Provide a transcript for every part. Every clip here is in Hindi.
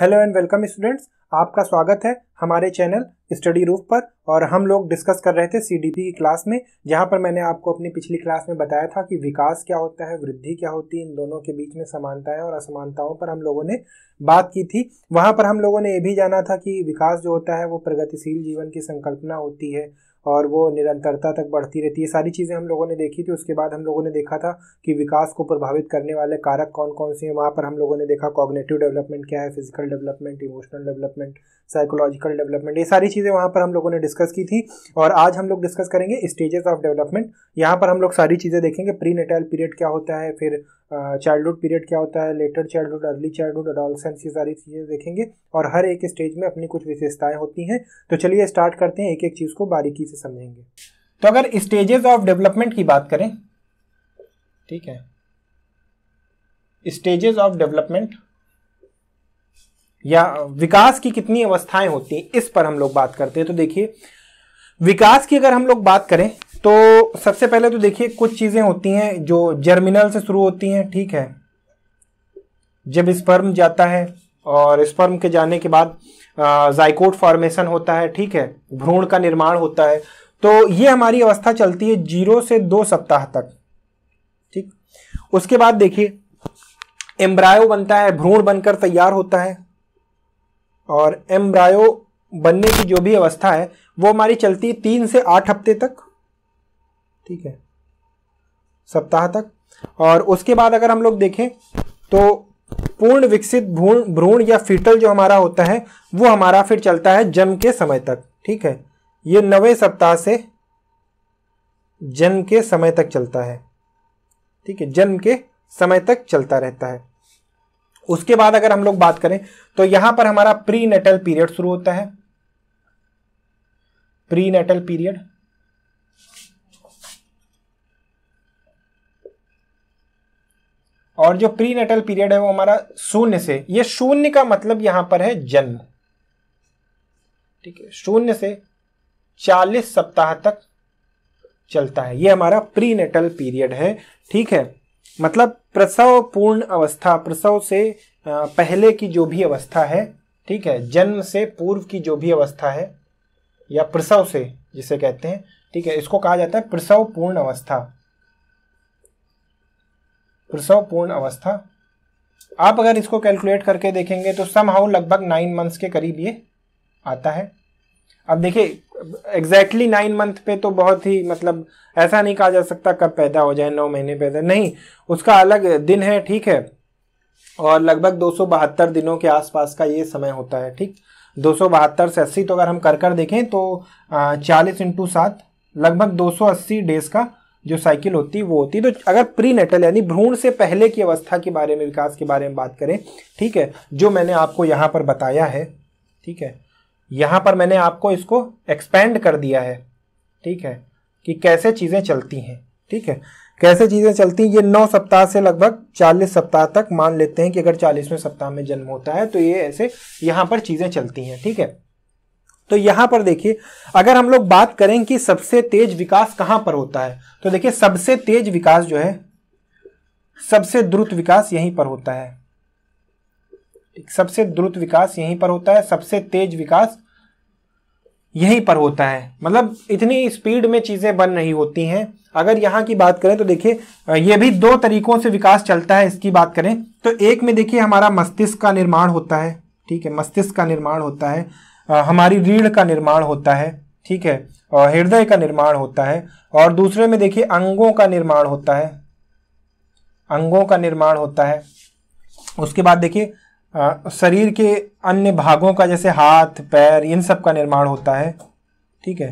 हेलो एंड वेलकम स्टूडेंट्स, आपका स्वागत है हमारे चैनल स्टडी रूफ पर। और हम लोग डिस्कस कर रहे थे सीडीपी की क्लास में, जहां पर मैंने आपको अपनी पिछली क्लास में बताया था कि विकास क्या होता है, वृद्धि क्या होती है, इन दोनों के बीच में समानताएं और असमानताओं पर हम लोगों ने बात की थी। वहां पर हम लोगों ने ये भी जाना था कि विकास जो होता है वो प्रगतिशील जीवन की संकल्पना होती है और वो निरंतरता तक बढ़ती रहती है। सारी चीज़ें हम लोगों ने देखी थी। उसके बाद हम लोगों ने देखा था कि विकास को प्रभावित करने वाले कारक कौन कौन से हैं। वहाँ पर हम लोगों ने देखा कॉग्निटिव डेवलपमेंट क्या है, physical development, emotional development, psychological development, ये सारी चीज़ें वहाँ पर हम लोगों ने डिस्कस की थी। और आज हम लोग डिस्कस करेंगे स्टेजेस ऑफ डेवलपमेंट। यहाँ पर हम लोग सारी चीज़ें देखेंगे, प्री नेटल पीरियड क्या होता है, फिर चाइल्डहुड पीरियड क्या होता है, later childhood, early childhood, adolescence, ये सारी चीज़ें देखेंगे। और हर एक स्टेज में अपनी कुछ विशेषताएं होती हैं। तो चलिए स्टार्ट करते हैं, एक एक चीज़ को बारीकी से समझेंगे। तो अगर स्टेजेस ऑफ डेवलपमेंट की बात करें, ठीक है, स्टेजेस ऑफ डेवलपमेंट या विकास की कितनी अवस्थाएं होती हैं, इस पर हम लोग बात करते हैं। तो देखिए, विकास की अगर हम लोग बात करें तो सबसे पहले तो देखिए कुछ चीज़ें होती हैं जो जर्मिनल से शुरू होती हैं, ठीक है, जब स्पर्म जाता है और स्पर्म के जाने के बाद जाइकोट फॉर्मेशन होता है, ठीक है, भ्रूण का निर्माण होता है। तो ये हमारी अवस्था चलती है 0 से 2 सप्ताह तक, ठीक। उसके बाद देखिए एम्ब्रायो बनता है, भ्रूण बनकर तैयार होता है। और एम्ब्रायो बनने की जो भी अवस्था है वो हमारी चलती है 3 से 8 हफ्ते तक, ठीक है, सप्ताह तक। और उसके बाद अगर हम लोग देखें तो पूर्ण विकसित भ्रूण या फीटल जो हमारा होता है वो हमारा फिर चलता है जन्म के समय तक, ठीक है, ये 9वें सप्ताह से जन्म के समय तक चलता है, ठीक है, जन्म के समय तक चलता रहता है। उसके बाद अगर हम लोग बात करें तो यहां पर हमारा प्री नेटल पीरियड शुरू होता है, प्री नेटल पीरियड। और जो प्री नेटल पीरियड है वो हमारा 0 से, ये 0 का मतलब यहां पर है जन्म, ठीक है, 0 से 40 सप्ताह तक चलता है, ये हमारा प्री नेटल पीरियड है, ठीक है। मतलब प्रसव पूर्ण अवस्था, प्रसव से पहले की जो भी अवस्था है, ठीक है, जन्म से पूर्व की जो भी अवस्था है या प्रसव से जिसे कहते हैं, ठीक है, इसको कहा जाता है प्रसव पूर्ण अवस्था, प्रसव पूर्ण अवस्था। आप अगर इसको कैलकुलेट करके देखेंगे तो समहाउ लगभग 9 मंथ्स के करीब ये आता है। अब देखिए एग्जैक्टली 9 मंथ पे तो बहुत ही, मतलब ऐसा नहीं कहा जा सकता कब पैदा हो जाए, 9 महीने पैदा, नहीं, उसका अलग दिन है, ठीक है। और लगभग 272 दिनों के आसपास का ये समय होता है, ठीक, 272 से 80, तो अगर हम कर देखें तो 40 × 7 लगभग 280 डेज का जो साइकिल होती है वो होती है। तो अगर प्री नेटल यानी भ्रूण से पहले की अवस्था के बारे में, विकास के बारे में बात करें, ठीक है, जो मैंने आपको यहाँ पर बताया है, ठीक है, यहाँ पर मैंने आपको इसको एक्सपेंड कर दिया है, ठीक है, कि कैसे चीज़ें चलती हैं, ठीक है, कैसे चीज़ें चलती हैं। ये 9 सप्ताह से लगभग 40 सप्ताह तक, मान लेते हैं कि अगर 40वें सप्ताह में जन्म होता है तो ये ऐसे यहाँ पर चीज़ें चलती हैं, ठीक है। तो यहाँ पर देखिए अगर हम लोग बात करें कि सबसे तेज विकास कहाँ पर होता है, तो देखिए सबसे तेज विकास जो है, सबसे द्रुत विकास यहीं पर होता है, सबसे द्रुत विकास यहीं पर होता है, सबसे तेज विकास यहीं पर होता है। मतलब इतनी स्पीड में चीज़ें बन रही होती हैं। अगर यहाँ की बात करें तो देखिए ये भी 2 तरीकों से विकास चलता है, इसकी बात करें तो एक में देखिए हमारा मस्तिष्क का निर्माण होता है, ठीक है, मस्तिष्क का निर्माण होता है, हमारी रीढ़ का निर्माण होता है, ठीक है, और हृदय का निर्माण होता है। और दूसरे में देखिए अंगों का निर्माण होता है, अंगों का निर्माण होता है। उसके बाद देखिए शरीर के अन्य भागों का, जैसे हाथ पैर, इन सब का निर्माण होता है, ठीक है।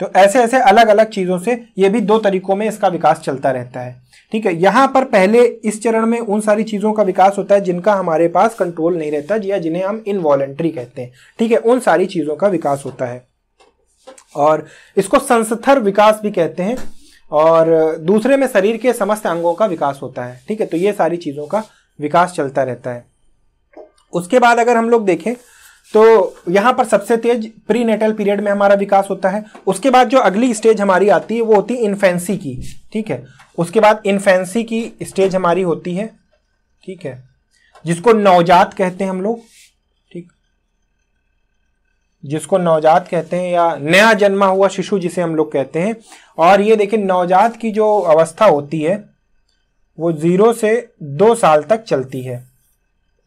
तो ऐसे ऐसे अलग अलग चीज़ों से ये भी 2 तरीकों में इसका विकास चलता रहता है, ठीक है। यहाँ पर पहले इस चरण में उन सारी चीज़ों का विकास होता है जिनका हमारे पास कंट्रोल नहीं रहता, या जिन्हें हम इनवॉलेंट्री कहते हैं, ठीक है, उन सारी चीज़ों का विकास होता है। और इसको संस्थर विकास भी कहते हैं। और दूसरे में शरीर के समस्त अंगों का विकास होता है, ठीक है। तो ये सारी चीज़ों का विकास चलता रहता है। उसके बाद अगर हम लोग देखें तो यहाँ पर सबसे तेज प्री नेटल पीरियड में हमारा विकास होता है। उसके बाद जो अगली स्टेज हमारी आती है वो होती है इन्फेंसी की, ठीक है। उसके बाद इन्फेंसी की स्टेज हमारी होती है, ठीक है, जिसको नवजात कहते हैं हम लोग, जिसको नवजात कहते हैं या नया जन्मा हुआ शिशु जिसे हम लोग कहते हैं। और ये देखिए नवजात की जो अवस्था होती है वो 0 से 2 साल तक चलती है,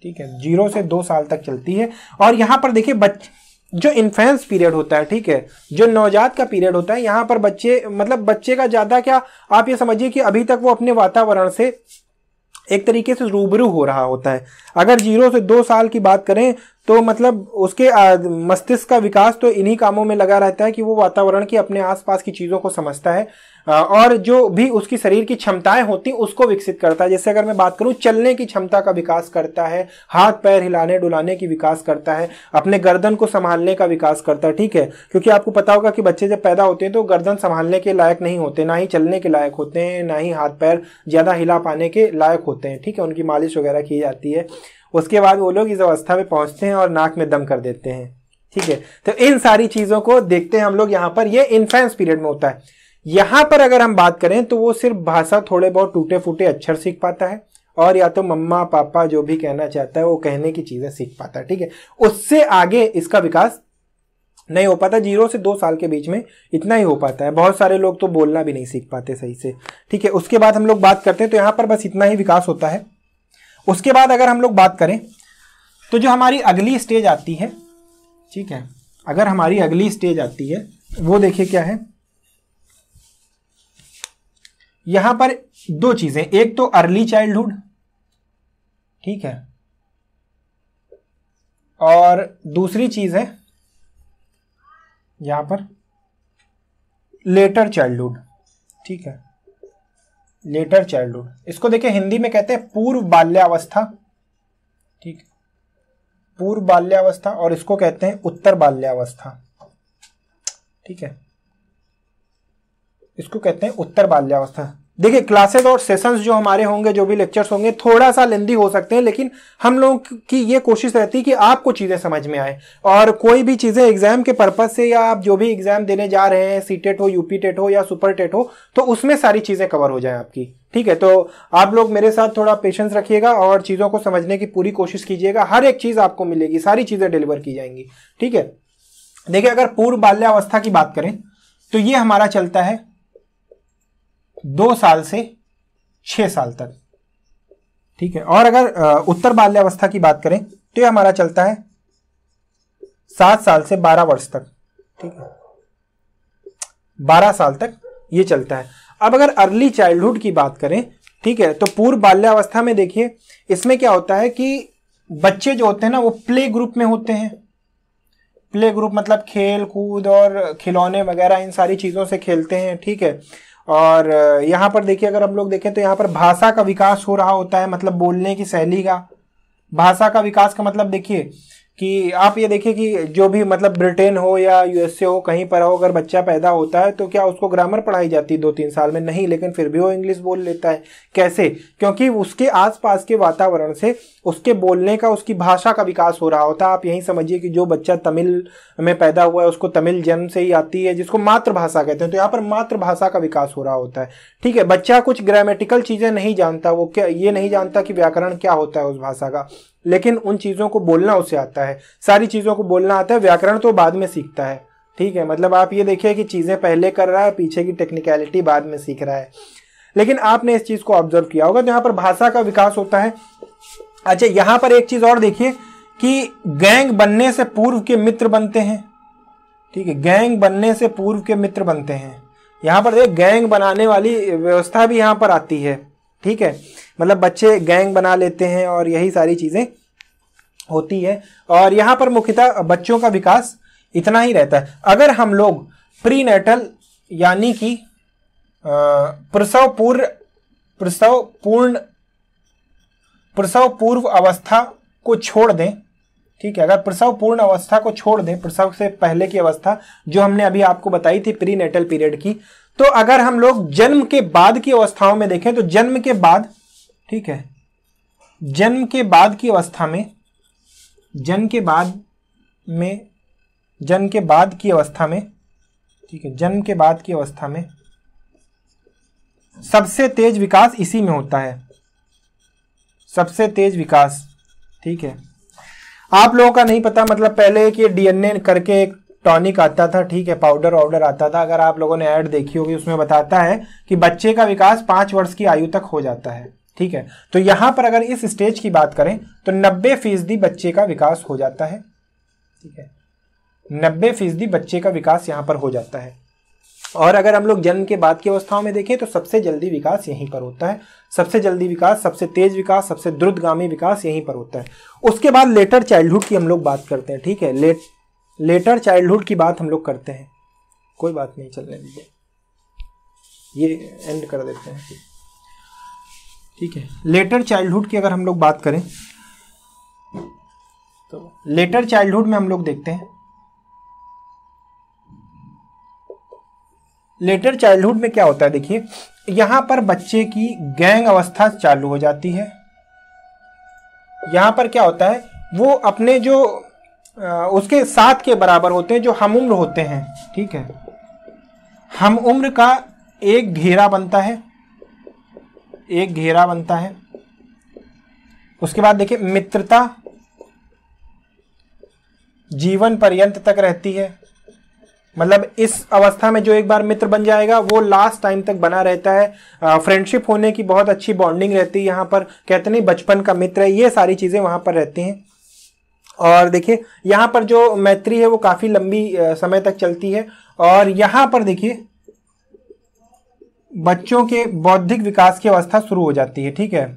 ठीक है, 0 से 2 साल तक चलती है। और यहाँ पर देखिए जो इन्फेंस पीरियड होता है, ठीक है, जो नवजात का पीरियड होता है, यहाँ पर बच्चे मतलब बच्चे का ज़्यादा क्या आप ये समझिए कि अभी तक वो अपने वातावरण से एक तरीके से रूबरू हो रहा होता है। अगर 0 से 2 साल की बात करें तो मतलब उसके मस्तिष्क का विकास तो इन्हीं कामों में लगा रहता है कि वो वातावरण की अपने आसपास की चीज़ों को समझता है और जो भी उसकी शरीर की क्षमताएं होती उसको विकसित करता है। जैसे अगर मैं बात करूं, चलने की क्षमता का विकास करता है, हाथ पैर हिलाने डुलाने की विकास करता है, अपने गर्दन को संभालने का विकास करता है, ठीक है, क्योंकि आपको पता होगा कि बच्चे जब पैदा होते हैं तो गर्दन संभालने के लायक नहीं होते, ना ही चलने के लायक होते हैं, ना ही हाथ पैर ज़्यादा हिला पाने के लायक होते हैं, ठीक है, उनकी मालिश वगैरह की जाती है। उसके बाद वो लोग इस अवस्था में पहुँचते हैं और नाक में दम कर देते हैं, ठीक है। तो इन सारी चीज़ों को देखते हैं हम लोग यहाँ पर, ये इन्फेंस पीरियड में होता है। यहाँ पर अगर हम बात करें तो वो सिर्फ भाषा थोड़े बहुत टूटे फूटे अक्षर सीख पाता है और या तो मम्मा पापा जो भी कहना चाहता है वो कहने की चीज़ें सीख पाता है, ठीक है, उससे आगे इसका विकास नहीं हो पाता। 0 से 2 साल के बीच में इतना ही हो पाता है, बहुत सारे लोग तो बोलना भी नहीं सीख पाते सही से, ठीक है। उसके बाद हम लोग बात करते हैं तो यहाँ पर बस इतना ही विकास होता है। उसके बाद अगर हम लोग बात करें तो जो हमारी अगली स्टेज आती है, ठीक है, अगर हमारी अगली स्टेज आती है वो देखिए क्या है। यहाँ पर दो चीजें, एक तो अर्ली चाइल्डहुड, ठीक है, और दूसरी चीज है यहाँ पर लेटर चाइल्डहुड, ठीक है, लेटर चाइल्डहुड। इसको देखिए हिंदी में कहते हैं पूर्व बाल्यावस्था, ठीक, पूर्व बाल्यावस्था, और इसको कहते हैं उत्तर बाल्यावस्था, ठीक है, इसको कहते हैं उत्तर बाल्यावस्था। देखिए क्लासेस और सेशंस जो हमारे होंगे, जो भी लेक्चर्स होंगे, थोड़ा सा लेंदी हो सकते हैं, लेकिन हम लोगों की ये कोशिश रहती है कि आपको चीज़ें समझ में आए। और कोई भी चीज़ें एग्जाम के पर्पज़ से या आप जो भी एग्जाम देने जा रहे हैं, सीटेट हो, यूपी टेट हो या सुपर टेट हो, तो उसमें सारी चीज़ें कवर हो जाएं आपकी, ठीक है। तो आप लोग मेरे साथ थोड़ा पेशेंस रखिएगा और चीज़ों को समझने की पूरी कोशिश कीजिएगा। हर एक चीज़ आपको मिलेगी, सारी चीज़ें डिलीवर की जाएंगी, ठीक है। देखिए अगर पूर्व बाल्यावस्था की बात करें तो ये हमारा चलता है 2 साल से 6 साल तक, ठीक है। और अगर उत्तर बाल्यावस्था की बात करें तो ये हमारा चलता है 7 साल से 12 वर्ष तक, ठीक है, 12 साल तक ये चलता है। अब अगर अर्ली चाइल्डहुड की बात करें, ठीक है, तो पूर्व बाल्यावस्था में देखिए इसमें क्या होता है कि बच्चे जो होते हैं ना वो प्ले ग्रुप में होते हैं। प्ले ग्रुप मतलब खेल कूद और खिलौने वगैरह इन सारी चीज़ों से खेलते हैं, ठीक है। और यहाँ पर देखिए अगर हम लोग देखें तो यहाँ पर भाषा का विकास हो रहा होता है, मतलब बोलने की शैली का, भाषा का विकास का मतलब देखिए कि आप ये देखिए कि जो भी मतलब ब्रिटेन हो या यूएसए हो, कहीं पर हो, अगर बच्चा पैदा होता है तो क्या उसको ग्रामर पढ़ाई जाती है 2-3 साल में? नहीं, लेकिन फिर भी वो इंग्लिश बोल लेता है। कैसे? क्योंकि उसके आसपास के वातावरण से उसके बोलने का, उसकी भाषा का विकास हो रहा होता है। आप यही समझिए कि जो बच्चा तमिल में पैदा हुआ है उसको तमिल जन्म से ही आती है, जिसको मातृभाषा कहते हैं, तो यहाँ पर मातृभाषा का विकास हो रहा होता है, ठीक है। बच्चा कुछ ग्रामेटिकल चीज़ें नहीं जानता, वो क्या ये नहीं जानता कि व्याकरण क्या होता है उस भाषा का, लेकिन उन चीज़ों को बोलना उसे आता है, सारी चीज़ों को बोलना आता है। व्याकरण तो बाद में सीखता है, ठीक है, मतलब आप ये देखिए कि चीज़ें पहले कर रहा है, पीछे की टेक्निकलिटी बाद में सीख रहा है, लेकिन आपने इस चीज़ को ऑब्जर्व किया होगा। तो यहाँ पर भाषा का विकास होता है। अच्छा, यहाँ पर एक चीज़ और देखिए कि गैंग बनने से पूर्व के मित्र बनते हैं, ठीक है, गैंग बनने से पूर्व के मित्र बनते हैं। यहाँ पर देखिए गैंग बनाने वाली व्यवस्था भी यहाँ पर आती है, ठीक है, मतलब बच्चे गैंग बना लेते हैं और यही सारी चीज़ें होती है। और यहाँ पर मुख्यतः बच्चों का विकास इतना ही रहता है। अगर हम लोग प्रीनेटल यानी कि प्रसव पूर्व अवस्था को छोड़ दें, ठीक है, अगर प्रसव पूर्ण अवस्था को छोड़ दें, प्रसव से पहले की अवस्था जो हमने अभी आपको बताई थी प्रीनेटल पीरियड की, तो अगर हम लोग जन्म के बाद की अवस्थाओं में देखें तो जन्म के बाद, ठीक है, जन्म के बाद की अवस्था में, जन्म के बाद की अवस्था में, ठीक है, जन्म के बाद की अवस्था में सबसे तेज विकास इसी में होता है, सबसे तेज विकास, ठीक है। आप लोगों का नहीं पता, मतलब पहले कि डीएनए करके एक टॉनिक आता था, ठीक है, पाउडर ऑर्डर आता था। अगर आप लोगों ने ऐड देखी होगी उसमें बताता है कि बच्चे का विकास 5 वर्ष की आयु तक हो जाता है, ठीक है। तो यहाँ पर अगर इस स्टेज की बात करें तो 90% बच्चे का विकास हो जाता है, ठीक है, 90% बच्चे का विकास यहाँ पर हो जाता है। और अगर हम लोग जन्म के बाद की अवस्थाओं में देखें तो सबसे जल्दी विकास यहीं पर होता है, सबसे जल्दी विकास, सबसे तेज विकास, सबसे द्रुतगामी विकास यहीं पर होता है। उसके बाद लेटर चाइल्डहुड की हम लोग बात करते हैं, ठीक है, लेटर चाइल्डहुड की बात हम लोग करते हैं। कोई बात नहीं, चलने दीजिए, ये एंड कर देते हैं, ठीक है। लेटर चाइल्डहुड की अगर हम लोग बात करें तो लेटर चाइल्डहुड में हम लोग देखते हैं लेटर चाइल्डहुड में क्या होता है। देखिए यहाँ पर बच्चे की गैंग अवस्था चालू हो जाती है। यहाँ पर क्या होता है, वो अपने जो उसके साथ के बराबर होते हैं, जो हम उम्र होते हैं, ठीक है, हम उम्र का एक घेरा बनता है, एक घेरा बनता है। उसके बाद देखिए मित्रता जीवन पर्यंत तक रहती है, मतलब इस अवस्था में जो एक बार मित्र बन जाएगा वो लास्ट टाइम तक बना रहता है। फ्रेंडशिप होने की बहुत अच्छी बॉन्डिंग रहती है। यहाँ पर कहते नहीं बचपन का मित्र है, ये सारी चीज़ें वहाँ पर रहती हैं। और देखिए यहाँ पर जो मैत्री है वो काफ़ी लंबी समय तक चलती है। और यहाँ पर देखिए बच्चों के बौद्धिक विकास की अवस्था शुरू हो जाती है, ठीक है।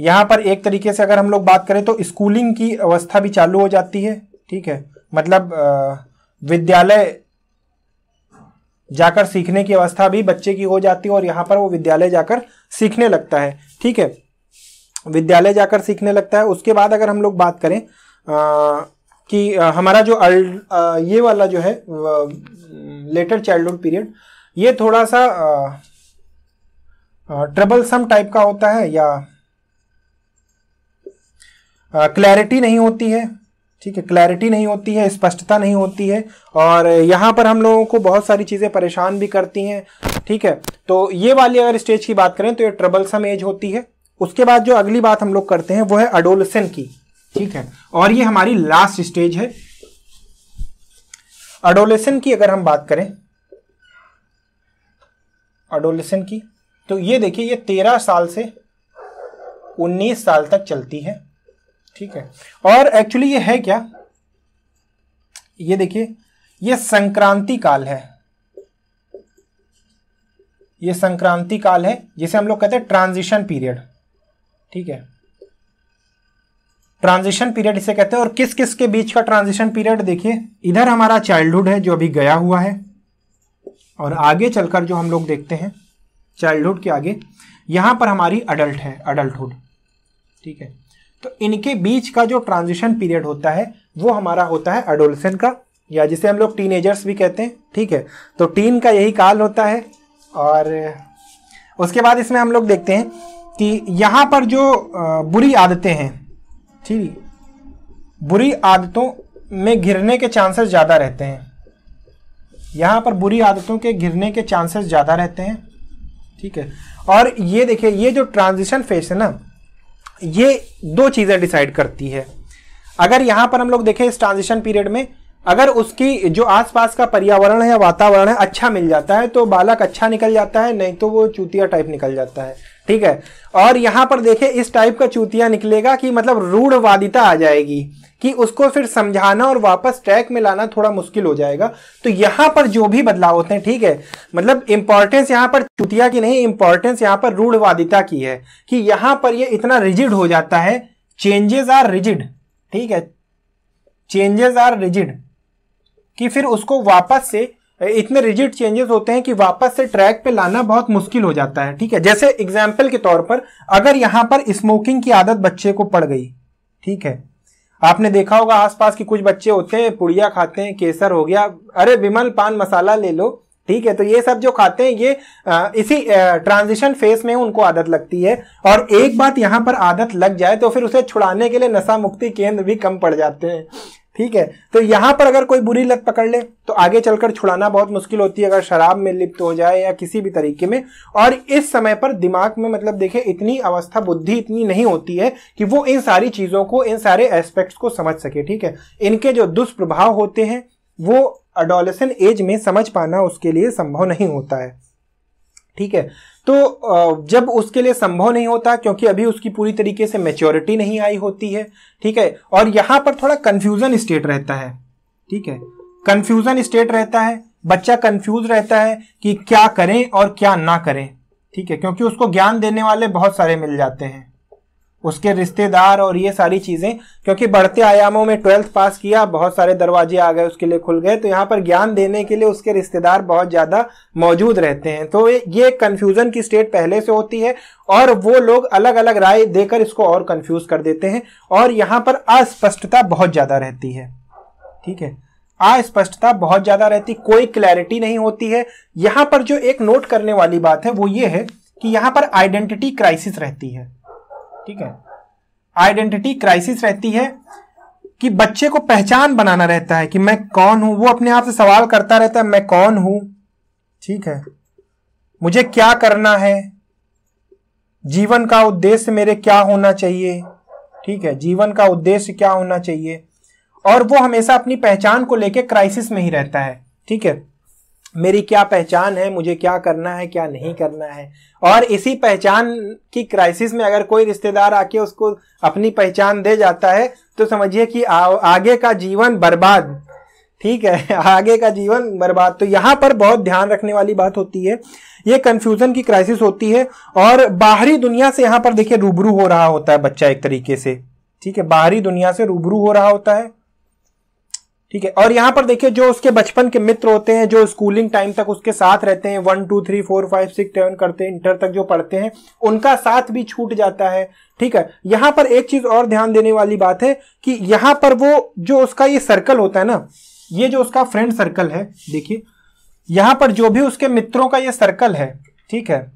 यहाँ पर एक तरीके से अगर हम लोग बात करें तो स्कूलिंग की अवस्था भी चालू हो जाती है, ठीक है, मतलब विद्यालय जाकर सीखने की अवस्था भी बच्चे की हो जाती है। और यहाँ पर वो विद्यालय जाकर सीखने लगता है, ठीक है, विद्यालय जाकर सीखने लगता है। उसके बाद अगर हम लोग बात करें कि हमारा जो ये वाला जो है लेटर चाइल्डहुड पीरियड, ये थोड़ा सा ट्रबलसम टाइप का होता है, या क्लैरिटी नहीं होती है, ठीक है, क्लैरिटी नहीं होती है, स्पष्टता नहीं होती है, और यहाँ पर हम लोगों को बहुत सारी चीज़ें परेशान भी करती हैं, ठीक है। तो ये वाली अगर स्टेज की बात करें तो ये ट्रबलसम एज होती है। उसके बाद जो अगली बात हम लोग करते हैं वो है एडोलसेंट की, ठीक है, और ये हमारी लास्ट स्टेज है। एडोलसेंट की अगर हम बात करें एडोलसेंट की, तो ये देखिए ये 13 साल से 19 साल तक चलती है, ठीक है। और एक्चुअली ये है क्या, ये देखिए ये संक्रांति काल है, ये संक्रांति काल है, जिसे हम लोग कहते हैं ट्रांजिशन पीरियड, ठीक है, ट्रांजिशन पीरियड इसे कहते हैं। और किस किस के बीच का ट्रांजिशन पीरियड, देखिए इधर हमारा चाइल्डहुड है जो अभी गया हुआ है, और आगे चलकर जो हम लोग देखते हैं चाइल्डहुड के आगे यहाँ पर हमारी अडल्ट है, अडल्टहुड, ठीक है। तो इनके बीच का जो ट्रांजिशन पीरियड होता है वो हमारा होता है एडोलसेंट का, या जिसे हम लोग टीनेजर्स भी कहते हैं, ठीक है। तो टीन का यही काल होता है। और उसके बाद इसमें हम लोग देखते हैं कि यहाँ पर जो बुरी आदतें हैं, ठीक, बुरी आदतों में घिरने के चांसेस ज़्यादा रहते हैं, यहाँ पर बुरी आदतों के घिरने के चांसेस ज़्यादा रहते हैं, ठीक है। और ये देखिए ये जो ट्रांजिशन फेज है ना, ये 2 चीज़ें डिसाइड करती है। अगर यहाँ पर हम लोग देखें इस ट्रांजिशन पीरियड में अगर उसकी जो आसपास का पर्यावरण है, वातावरण है, अच्छा मिल जाता है तो बालक अच्छा निकल जाता है, नहीं तो वो चूतिया टाइप निकल जाता है, ठीक है। और यहाँ पर देखें इस टाइप का चूतिया निकलेगा कि मतलब रूढ़वादिता आ जाएगी कि उसको फिर समझाना और वापस ट्रैक में लाना थोड़ा मुश्किल हो जाएगा। तो यहाँ पर जो भी बदलाव होते हैं, ठीक है, मतलब इंपॉर्टेंस यहाँ पर चूतिया की नहीं, इंपॉर्टेंस यहाँ पर रूढ़वादिता की है कि यहाँ पर ये इतना रिजिड हो जाता है। चेंजेस आर रिजिड, ठीक है, चेंजेस आर रिजिड कि फिर उसको वापस से, इतने रिजिड चेंजेस होते हैं कि वापस से ट्रैक पे लाना बहुत मुश्किल हो जाता है, ठीक है। जैसे एग्जाम्पल के तौर पर अगर यहाँ पर स्मोकिंग की आदत बच्चे को पड़ गई, ठीक है, आपने देखा होगा आसपास के कुछ बच्चे होते हैं पुड़िया खाते हैं, केसर हो गया, अरे विमल पान मसाला ले लो, ठीक है। तो ये सब जो खाते हैं ये इसी ट्रांजिशन फेज में उनको आदत लगती है। और एक बात यहाँ पर आदत लग जाए तो फिर उसे छुड़ाने के लिए नशा मुक्ति केंद्र भी कम पड़ जाते हैं, ठीक है। तो यहाँ पर अगर कोई बुरी लत पकड़ ले तो आगे चलकर छुड़ाना बहुत मुश्किल होती है, अगर शराब में लिप्त हो जाए या किसी भी तरीके में। और इस समय पर दिमाग में मतलब देखिए इतनी अवस्था, बुद्धि इतनी नहीं होती है कि वो इन सारी चीज़ों को, इन सारे एस्पेक्ट्स को समझ सके, ठीक है। इनके जो दुष्प्रभाव होते हैं वो एडोलेसेंट एज में समझ पाना उसके लिए संभव नहीं होता है, ठीक है। तो जब उसके लिए संभव नहीं होता क्योंकि अभी उसकी पूरी तरीके से मैच्योरिटी नहीं आई होती है, ठीक है। और यहाँ पर थोड़ा कंफ्यूजन स्टेट रहता है, ठीक है, कंफ्यूजन स्टेट रहता है। बच्चा कंफ्यूज रहता है कि क्या करें और क्या ना करें, ठीक है, क्योंकि उसको ज्ञान देने वाले बहुत सारे मिल जाते हैं, उसके रिश्तेदार और ये सारी चीज़ें, क्योंकि बढ़ते आयामों में ट्वेल्थ पास किया, बहुत सारे दरवाजे आ गए उसके लिए, खुल गए। तो यहाँ पर ज्ञान देने के लिए उसके रिश्तेदार बहुत ज़्यादा मौजूद रहते हैं। तो ये कन्फ्यूज़न की स्टेट पहले से होती है और वो लोग अलग अलग राय देकर इसको और कन्फ्यूज़ कर देते हैं। और यहाँ पर अस्पष्टता बहुत ज़्यादा रहती है, ठीक है, अस्पष्टता बहुत ज़्यादा रहती, कोई क्लैरिटी नहीं होती है। यहाँ पर जो एक नोट करने वाली बात है वो ये है कि यहाँ पर आइडेंटिटी क्राइसिस रहती है, ठीक है, आइडेंटिटी क्राइसिस रहती है कि बच्चे को पहचान बनाना रहता है कि मैं कौन हूं। वो अपने आप से सवाल करता रहता है मैं कौन हूं, ठीक है, मुझे क्या करना है, जीवन का उद्देश्य मेरे क्या होना चाहिए, ठीक है, जीवन का उद्देश्य क्या होना चाहिए। और वो हमेशा अपनी पहचान को लेके क्राइसिस में ही रहता है, ठीक है, मेरी क्या पहचान है, मुझे क्या करना है, क्या नहीं करना है। और इसी पहचान की क्राइसिस में अगर कोई रिश्तेदार आके उसको अपनी पहचान दे जाता है तो समझिए कि आगे का जीवन बर्बाद, ठीक है, आगे का जीवन बर्बाद। तो यहाँ पर बहुत ध्यान रखने वाली बात होती है, ये कन्फ्यूजन की क्राइसिस होती है। और बाहरी दुनिया से यहाँ पर देखिए रूबरू हो रहा होता है बच्चा एक तरीके से, ठीक है, बाहरी दुनिया से रूबरू हो रहा होता है, ठीक है। और यहाँ पर देखिए जो उसके बचपन के मित्र होते हैं, जो स्कूलिंग टाइम तक उसके साथ रहते हैं, 1 2 3 4 5 6 7 करते हैं, इंटर तक जो पढ़ते हैं, उनका साथ भी छूट जाता है, ठीक है। यहाँ पर एक चीज और ध्यान देने वाली बात है कि यहाँ पर वो जो उसका ये सर्कल होता है ना, ये जो उसका फ्रेंड सर्कल है, देखिए यहाँ पर जो भी उसके मित्रों का ये सर्कल है, ठीक है,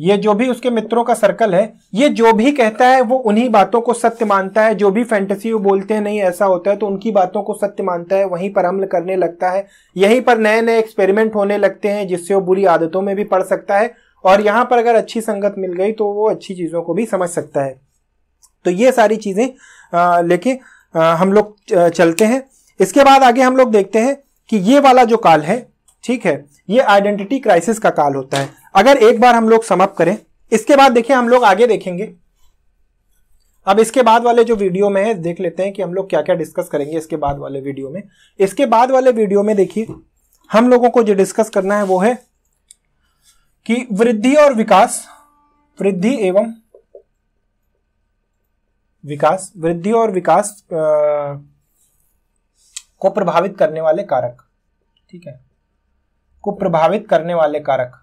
ये जो भी उसके मित्रों का सर्कल है, ये जो भी कहता है वो उन्हीं बातों को सत्य मानता है, जो भी फैंटेसी वो बोलते हैं नहीं ऐसा होता है तो उनकी बातों को सत्य मानता है, वहीं पर अमल करने लगता है। यहीं पर नए नए एक्सपेरिमेंट होने लगते हैं जिससे वो बुरी आदतों में भी पड़ सकता है। और यहाँ पर अगर अच्छी संगत मिल गई तो वो अच्छी चीज़ों को भी समझ सकता है। तो ये सारी चीज़ें लेके हम लोग चलते हैं। इसके बाद आगे हम लोग देखते हैं कि ये वाला जो काल है, ठीक है, ये आइडेंटिटी क्राइसिस का काल होता है। अगर एक बार हम लोग समाप्त करें, इसके बाद देखिए हम लोग आगे देखेंगे। अब इसके बाद वाले जो वीडियो में है देख लेते हैं कि हम लोग क्या क्या डिस्कस करेंगे इसके बाद वाले वीडियो में। इसके बाद वाले वीडियो में देखिए हम लोगों को जो डिस्कस करना है वो है कि वृद्धि और विकास, वृद्धि एवं विकास, वृद्धि और विकास को प्रभावित करने वाले कारक, ठीक है, को प्रभावित करने वाले कारक,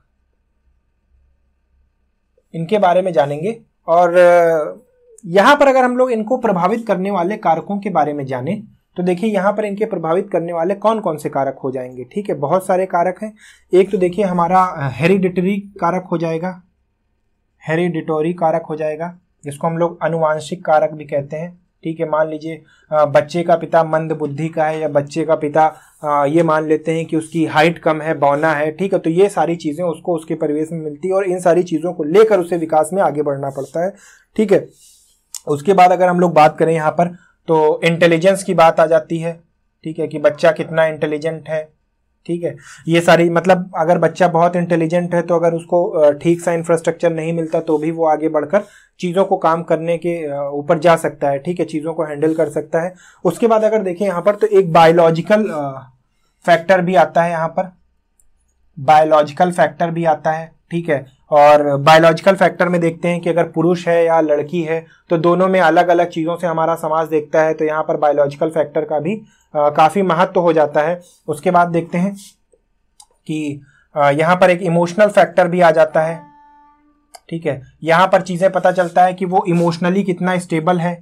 इनके बारे में जानेंगे। और यहाँ पर अगर हम लोग इनको प्रभावित करने वाले कारकों के बारे में जानें तो देखिए यहाँ पर इनके प्रभावित करने वाले कौन कौन से कारक हो जाएंगे, ठीक है, बहुत सारे कारक हैं। एक तो देखिए हमारा हेरिडिटरी कारक हो जाएगा, हेरिडिटोरी कारक हो जाएगा, जिसको हम लोग अनुवांशिक कारक भी कहते हैं, ठीक है। मान लीजिए बच्चे का पिता मंद बुद्धि का है या बच्चे का पिता ये मान लेते हैं कि उसकी हाइट कम है, बौना है, ठीक है, तो ये सारी चीज़ें उसको उसके परिवेश में मिलती है और इन सारी चीज़ों को लेकर उसे विकास में आगे बढ़ना पड़ता है, ठीक है। उसके बाद अगर हम लोग बात करें यहाँ पर तो इंटेलिजेंस की बात आ जाती है, ठीक है, कि बच्चा कितना इंटेलिजेंट है, ठीक है। ये सारी मतलब अगर बच्चा बहुत इंटेलिजेंट है तो अगर उसको ठीक सा इंफ्रास्ट्रक्चर नहीं मिलता तो भी वो आगे बढ़कर चीज़ों को काम करने के ऊपर जा सकता है, ठीक है, चीज़ों को हैंडल कर सकता है। उसके बाद अगर देखें यहाँ पर तो एक बायोलॉजिकल फैक्टर भी आता है, यहाँ पर बायोलॉजिकल फैक्टर भी आता है, ठीक है। और बायोलॉजिकल फैक्टर में देखते हैं कि अगर पुरुष है या लड़की है तो दोनों में अलग अलग चीज़ों से हमारा समाज देखता है, तो यहाँ पर बायोलॉजिकल फैक्टर का भी काफ़ी महत्व हो जाता है। उसके बाद देखते हैं कि यहाँ पर एक इमोशनल फैक्टर भी आ जाता है, ठीक है, यहाँ पर चीज़ें पता चलता है कि वो इमोशनली कितना स्टेबल है,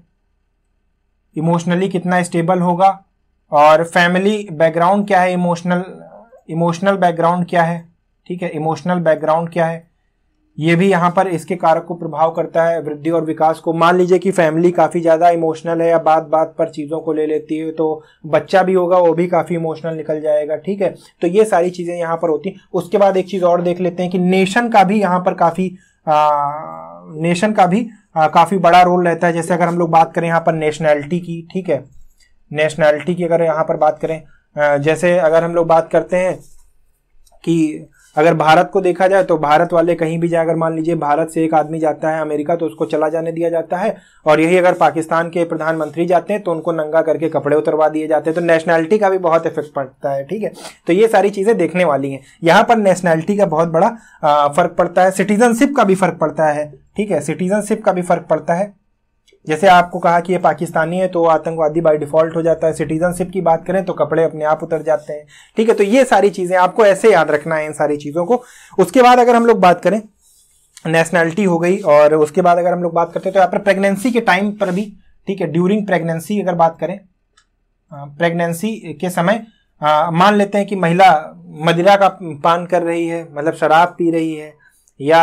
इमोशनली कितना स्टेबल होगा, और फैमिली बैकग्राउंड क्या है, इमोशनल बैकग्राउंड क्या है, ठीक है, इमोशनल बैकग्राउंड क्या है, ये भी यहाँ पर इसके कारक को प्रभाव करता है वृद्धि और विकास को। मान लीजिए कि फैमिली काफ़ी ज़्यादा इमोशनल है या बात बात पर चीज़ों को ले लेती है, तो बच्चा भी होगा वो भी काफ़ी इमोशनल निकल जाएगा। ठीक है, तो ये सारी चीज़ें यहाँ पर होती हैं। उसके बाद एक चीज़ और देख लेते हैं कि नेशन का भी यहाँ पर काफ़ी बड़ा रोल रहता है। जैसे अगर हम लोग बात करें यहाँ पर नेशनैलिटी की, ठीक है, नेशनैलिटी की अगर यहाँ पर बात करें, जैसे अगर हम लोग बात करते हैं कि अगर भारत को देखा जाए तो भारत वाले कहीं भी जाए, अगर मान लीजिए भारत से एक आदमी जाता है अमेरिका तो उसको चला जाने दिया जाता है, और यही अगर पाकिस्तान के प्रधानमंत्री जाते हैं तो उनको नंगा करके कपड़े उतरवा दिए जाते हैं। तो नेशनैलिटी का भी बहुत इफेक्ट पड़ता है। ठीक है, तो ये सारी चीज़ें देखने वाली हैं। यहाँ पर नेशनैलिटी का बहुत बड़ा फर्क पड़ता है। सिटीजनशिप का भी फर्क पड़ता है। ठीक है, सिटीजनशिप का भी फर्क पड़ता है। जैसे आपको कहा कि ये पाकिस्तानी है तो आतंकवादी बाय डिफ़ॉल्ट हो जाता है। सिटीजनशिप की बात करें तो कपड़े अपने आप उतर जाते हैं। ठीक है, तो ये सारी चीज़ें आपको ऐसे याद रखना है इन सारी चीज़ों को। उसके बाद अगर हम लोग बात करें, नेशनैलिटी हो गई, और उसके बाद अगर हम लोग बात करते हैं तो यहाँ पर प्रेगनेंसी के टाइम पर भी, ठीक है, ड्यूरिंग प्रेगनेंसी अगर बात करें, प्रेगनेंसी के समय मान लेते हैं कि महिला मदिरा का पान कर रही है, मतलब शराब पी रही है या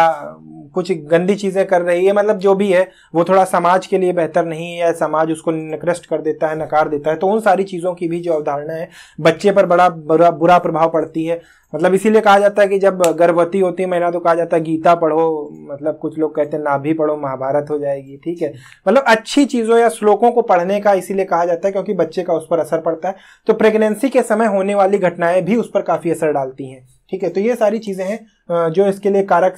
कुछ गंदी चीज़ें कर रही है, मतलब जो भी है वो थोड़ा समाज के लिए बेहतर नहीं है या समाज उसको निकृष्ट कर देता है, नकार देता है, तो उन सारी चीज़ों की भी जो अवधारणा है बच्चे पर बड़ा बुरा प्रभाव पड़ती है। मतलब इसीलिए कहा जाता है कि जब गर्भवती होती है महिला तो कहा जाता है गीता पढ़ो, मतलब कुछ लोग कहते हैं ना भी पढ़ो महाभारत हो जाएगी। ठीक है, मतलब अच्छी चीज़ों या श्लोकों को पढ़ने का इसीलिए कहा जाता है क्योंकि बच्चे का उस पर असर पड़ता है। तो प्रेगनेंसी के समय होने वाली घटनाएं भी उस पर काफ़ी असर डालती हैं। ठीक है, तो ये सारी चीज़ें हैं जो इसके लिए कारक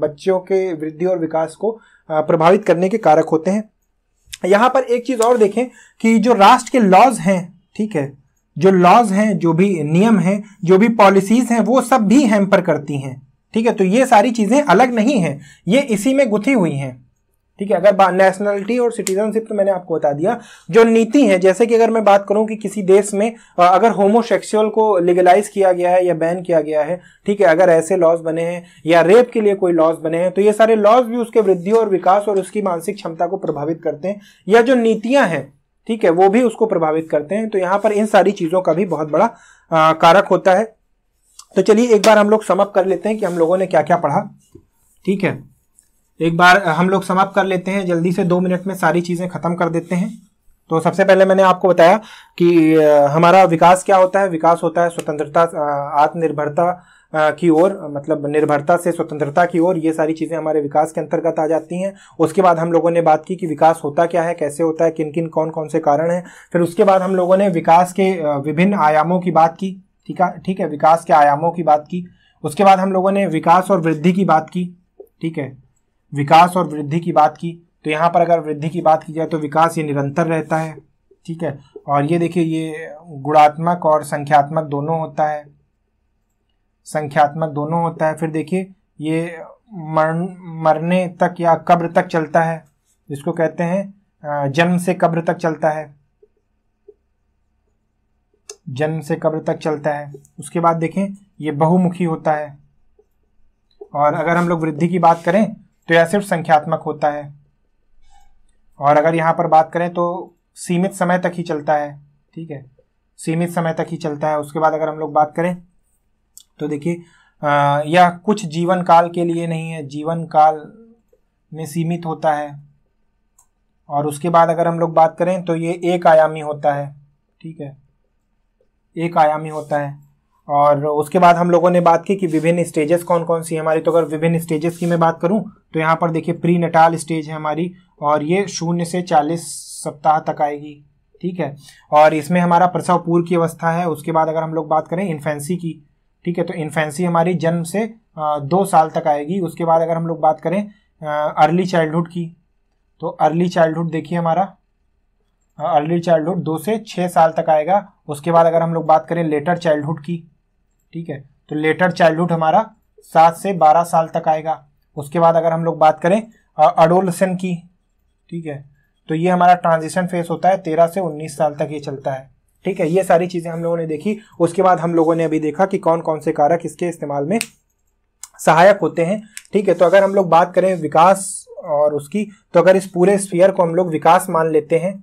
बच्चों के वृद्धि और विकास को प्रभावित करने के कारक होते हैं। यहाँ पर एक चीज़ और देखें कि जो राष्ट्र के लॉज हैं, ठीक है, जो लॉज हैं, जो भी नियम हैं, जो भी पॉलिसीज़ हैं, वो सब भी हैम्पर करती हैं। ठीक है, तो ये सारी चीज़ें अलग नहीं हैं, ये इसी में गुथी हुई हैं। ठीक है, अगर नेशनलिटी और सिटीजनशिप तो मैंने आपको बता दिया। जो नीति है, जैसे कि अगर मैं बात करूं कि किसी देश में अगर होमोसेक्सुअल को लीगलाइज किया गया है या बैन किया गया है, ठीक है, अगर ऐसे लॉज बने हैं या रेप के लिए कोई लॉज बने हैं, तो ये सारे लॉज भी उसके वृद्धि और विकास और उसकी मानसिक क्षमता को प्रभावित करते हैं, या जो नीतियाँ हैं, ठीक है, वो भी उसको प्रभावित करते हैं। तो यहाँ पर इन सारी चीज़ों का भी बहुत बड़ा कारक होता है। तो चलिए एक बार हम लोग समाप्त कर लेते हैं कि हम लोगों ने क्या क्या पढ़ा। ठीक है, एक बार हम लोग समाप्त कर लेते हैं, जल्दी से 2 मिनट में सारी चीज़ें ख़त्म कर देते हैं। तो सबसे पहले मैंने आपको बताया कि हमारा विकास क्या होता है। विकास होता है स्वतंत्रता, आत्मनिर्भरता की ओर, मतलब निर्भरता से स्वतंत्रता की ओर, ये सारी चीज़ें हमारे विकास के अंतर्गत आ जाती हैं। उसके बाद हम लोगों ने बात की कि विकास होता क्या है, कैसे होता है, किन किन कौन कौन से कारण हैं। फिर उसके बाद हम लोगों ने विकास के विभिन्न आयामों की बात की। ठीक है, विकास के आयामों की बात की। उसके बाद हम लोगों ने विकास और वृद्धि की बात की। ठीक है, विकास और वृद्धि की बात की। तो यहाँ पर अगर वृद्धि की बात की जाए तो विकास ये निरंतर रहता है। ठीक है, और ये देखिए ये गुणात्मक और संख्यात्मक दोनों होता है, संख्यात्मक दोनों होता है। फिर देखिए ये मरने तक या कब्र तक चलता है, जिसको कहते हैं जन्म से कब्र तक चलता है, जन्म से कब्र तक चलता है। उसके बाद देखें ये बहुमुखी होता है, और अगर हम लोग वृद्धि की बात करें तो यह सिर्फ संख्यात्मक होता है, और अगर यहाँ पर बात करें तो सीमित समय तक ही चलता है। ठीक है, सीमित समय तक ही चलता है। उसके बाद अगर हम लोग बात करें तो देखिए यह कुछ जीवन काल के लिए नहीं है, जीवन काल में सीमित होता है। और उसके बाद अगर हम लोग बात करें तो ये एक आयामी होता है। ठीक है, एक आयामी होता है। और उसके बाद हम लोगों ने बात की कि विभिन्न स्टेजेस कौन कौन सी हमारी। तो अगर विभिन्न स्टेजेस की मैं बात करूं तो यहाँ पर देखिए प्री नेटाल स्टेज है हमारी, और ये 0 से 40 सप्ताह तक आएगी। ठीक है, और इसमें हमारा प्रसव पूर्व की अवस्था है। उसके बाद अगर हम लोग बात करें इन्फेंसी की, ठीक है, तो इन्फेंसी हमारी जन्म से 2 साल तक आएगी। उसके बाद अगर हम लोग बात करें अर्ली चाइल्डहुड की, तो अर्ली चाइल्डहुड देखिए हमारा अर्ली चाइल्डहुड 2 से 6 साल तक आएगा। उसके बाद अगर हम लोग बात करें लेटर चाइल्डहुड की, ठीक है, तो लेटर चाइल्डहुड हमारा 7 से 12 साल तक आएगा। उसके बाद अगर हम लोग बात करें एडोलसेंट की, ठीक है, तो ये हमारा ट्रांजिशन फेस होता है, 13 से 19 साल तक ये चलता है। ठीक है, ये सारी चीज़ें हम लोगों ने देखी। उसके बाद हम लोगों ने अभी देखा कि कौन कौन से कारक इसके इस्तेमाल में सहायक होते हैं। ठीक है, तो अगर हम लोग बात करें विकास और उसकी, तो अगर इस पूरे स्फीयर को हम लोग विकास मान लेते हैं,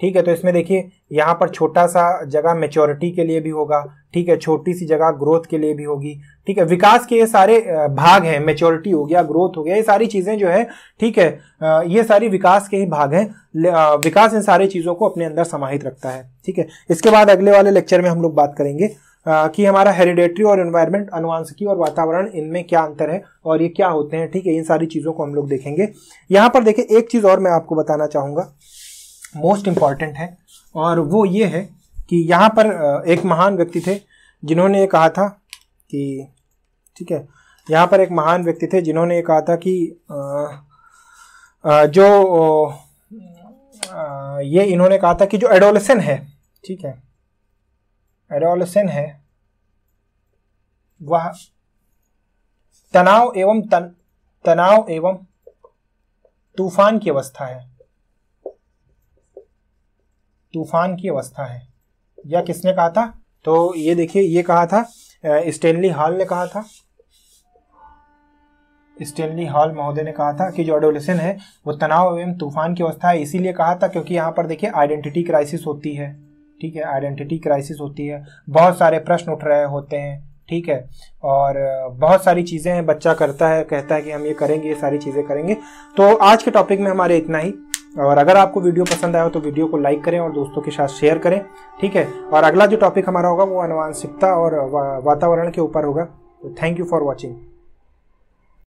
ठीक है। तो इसमें देखिए यहाँ पर छोटा सा जगह मैच्योरिटी के लिए भी होगा, ठीक है, छोटी सी जगह ग्रोथ के लिए भी होगी, ठीक है। विकास के ये सारे भाग हैं, मैच्योरिटी हो गया, ग्रोथ हो गया, ये सारी चीजें जो है, ठीक है, ये सारी विकास के ही भाग हैं। विकास इन सारी चीजों को अपने अंदर समाहित रखता है, ठीक है। इसके बाद अगले वाले लेक्चर में हम लोग बात करेंगे कि हमारा हेरिडेटरी और एनवायरनमेंट, अनुवांशिकी और वातावरण, इनमें क्या अंतर है और ये क्या होते हैं, ठीक है, इन सारी चीज़ों को हम लोग देखेंगे। यहाँ पर देखिए एक चीज़ और मैं आपको बताना चाहूँगा, मोस्ट इम्पॉर्टेंट है, और वो ये है कि यहाँ पर एक महान व्यक्ति थे जिन्होंने ये कहा था कि, ठीक है, यहाँ पर एक महान व्यक्ति थे जिन्होंने ये कहा था कि इन्होंने कहा था कि जो एडोलेसेंट है, ठीक है, एडोलेसेंट है, वह तनाव एवं तूफान की अवस्था है, तूफान की अवस्था है। या किसने कहा था? तो ये देखिए, ये कहा था स्टेनली हॉल ने, कहा था स्टेनली हॉल महोदय ने कहा था कि जो एडोलेसेंट है वो तनाव एवं तूफान की अवस्था है। इसीलिए कहा था क्योंकि यहाँ पर देखिए आइडेंटिटी क्राइसिस होती है, ठीक है, आइडेंटिटी क्राइसिस होती है, बहुत सारे प्रश्न उठ रहे होते हैं, ठीक है, और बहुत सारी चीज़ें हैं, बच्चा करता है, कहता है कि हम ये करेंगे, ये सारी चीज़ें करेंगे। तो आज के टॉपिक में हमारे इतना ही, और अगर आपको वीडियो पसंद आया हो तो वीडियो को लाइक करें और दोस्तों के साथ शेयर करें, ठीक है। और अगला जो टॉपिक हमारा होगा वो आनुवांशिकता और वातावरण के ऊपर होगा। तो थैंक यू फॉर वॉचिंग।